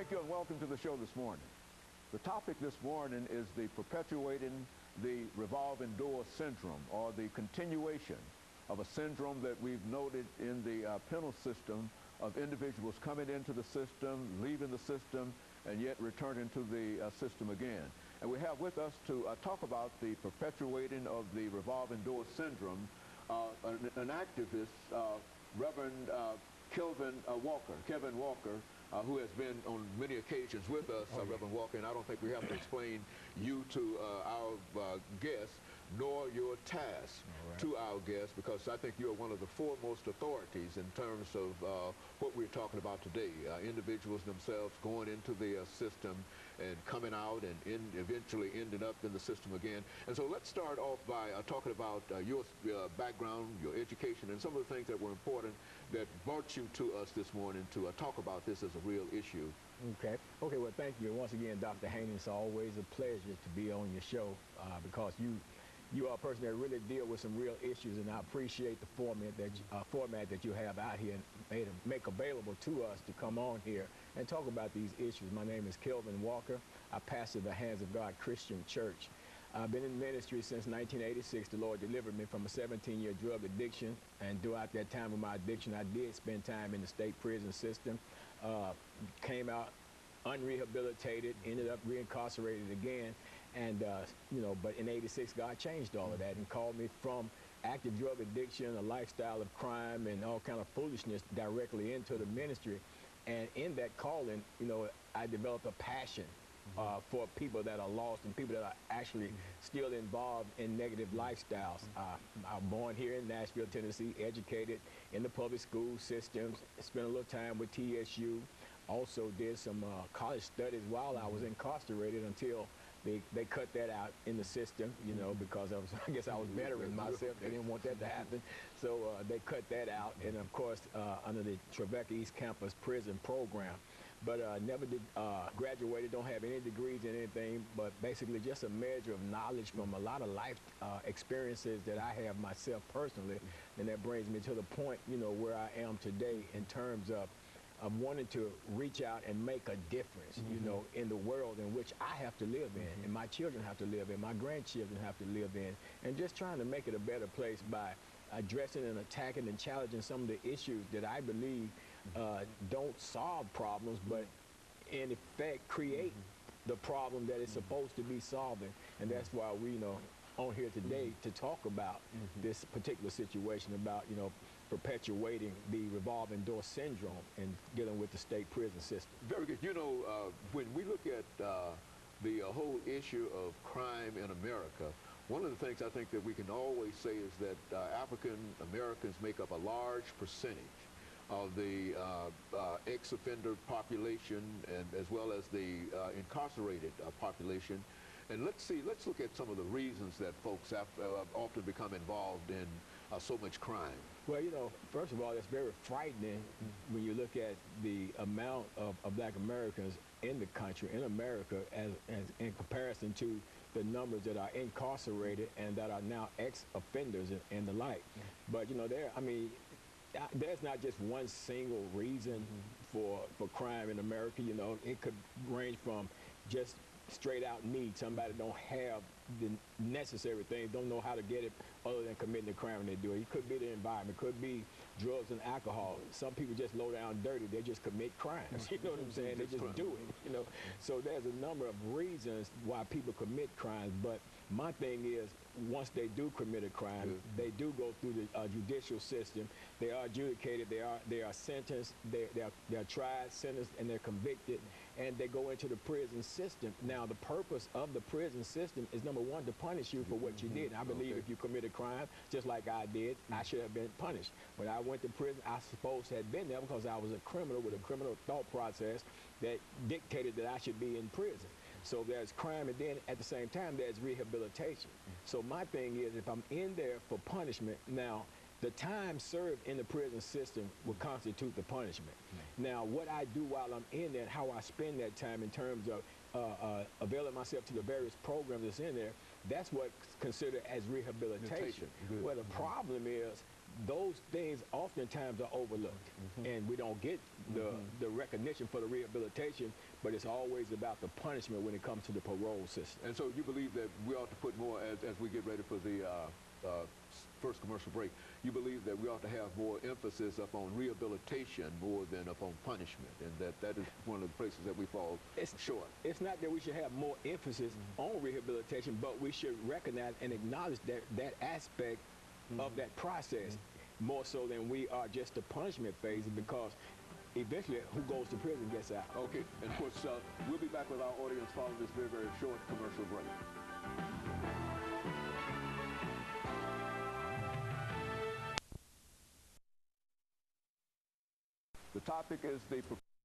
Thank you and welcome to the show this morning. The topic this morning is the perpetuating the revolving door syndrome, or the continuation of a syndrome that we've noted in the penal system of individuals coming into the system, leaving the system, and yet returning to the system again. And we have with us to talk about the perpetuating of the revolving door syndrome, an activist, Reverend Kelvin Walker, Kevin Walker, who has been on many occasions with us, Reverend Walker, and I don't think we have to explain you to our guests, nor your task to our guests, because I think you're one of the foremost authorities in terms of what we're talking about today. Individuals themselves going into the system and coming out and eventually ending up in the system again. And so let's start off by talking about your background, your education, and some of the things that were important that brought you to us this morning to talk about this as a real issue. Okay. Okay, well, thank you. And once again, Dr. Haney, it's always a pleasure to be on your show because you are a person that really deal with some real issues, and I appreciate the format that you have out here and make available to us to come on here and talk about these issues. My name is Kelvin Walker. I pastor the Hands of God Christian Church. I've been in ministry since 1986. The Lord delivered me from a 17-year drug addiction, and throughout that time of my addiction, I did spend time in the state prison system. Came out unrehabilitated, ended up reincarcerated again, and you know, but in 86 God changed all of that and called me from active drug addiction, a lifestyle of crime and all kind of foolishness directly into the ministry. And in that calling, you know, I developed a passion for people that are lost and people that are actually still involved in negative lifestyles. I'm born here in Nashville, Tennessee, educated in the public school systems, spent a little time with TSU, also did some college studies while I was incarcerated until they cut that out in the system, you know, because I guess I was bettering myself. They didn't want that to happen, so they cut that out, and of course under the Trevecca East Campus Prison Program. But never did graduated, don't have any degrees in anything, but basically just a measure of knowledge from a lot of life experiences that I have myself personally, and that brings me to the point, you know, where I am today in terms of wanting to reach out and make a difference, you know, in the world in which I have to live in, and my children have to live in, my grandchildren have to live in, and just trying to make it a better place by addressing and attacking and challenging some of the issues that I believe don't solve problems, but in effect create the problem that it's supposed to be solving. And that's why we, you know, on here today to talk about this particular situation about, you know, perpetuating the revolving door syndrome and dealing with the state prison system. Very good. You know, when we look at the whole issue of crime in America, one of the things I think that we can always say is that African Americans make up a large percentage of the ex-offender population, and as well as the incarcerated population. And let's look at some of the reasons that folks have often become involved in so much crime. Well, you know, first of all, it's very frightening when you look at the amount of black Americans in the country, in America, as in comparison to the numbers that are incarcerated and that are now ex-offenders and the like. But, you know, I mean, there's not just one single reason for crime in America. You know, it could range from just straight out need. Somebody don't have the necessary things, don't know how to get it other than committing the crime they do. It could be the environment, it could be drugs and alcohol. Some people just low down dirty, they just commit crimes, you know what I'm saying? They just do it, you know? So there's a number of reasons why people commit crimes, but my thing is, once they do commit a crime, they do go through the judicial system, they are adjudicated, they are sentenced, they are tried, sentenced, and they're convicted, and they go into the prison system. Now, the purpose of the prison system is, number one, to punish you for what you did. I believe if you commit a crime, just like I did, I should have been punished. When I went to prison, I supposed to have been there because I was a criminal with a criminal thought process that dictated that I should be in prison. So there's crime, and then at the same time, there's rehabilitation. So my thing is, if I'm in there for punishment, now, the time served in the prison system will constitute the punishment. Now, what I do while I'm in there, how I spend that time in terms of availing myself to the various programs that's in there, that's what's considered as rehabilitation. Well, the problem is those things oftentimes are overlooked, and we don't get the recognition for the rehabilitation, but it's always about the punishment when it comes to the parole system. And so you believe that we ought to put more, as we get ready for the first commercial break, you believe that we ought to have more emphasis upon rehabilitation more than upon punishment, and that is one of the places that we fall short. It's not that we should have more emphasis on rehabilitation, but we should recognize and acknowledge that aspect of that process more so than we are just the punishment phase, because eventually who goes to prison gets out. Okay, and of course, we'll be back with our audience following this very, very short commercial break. The topic is the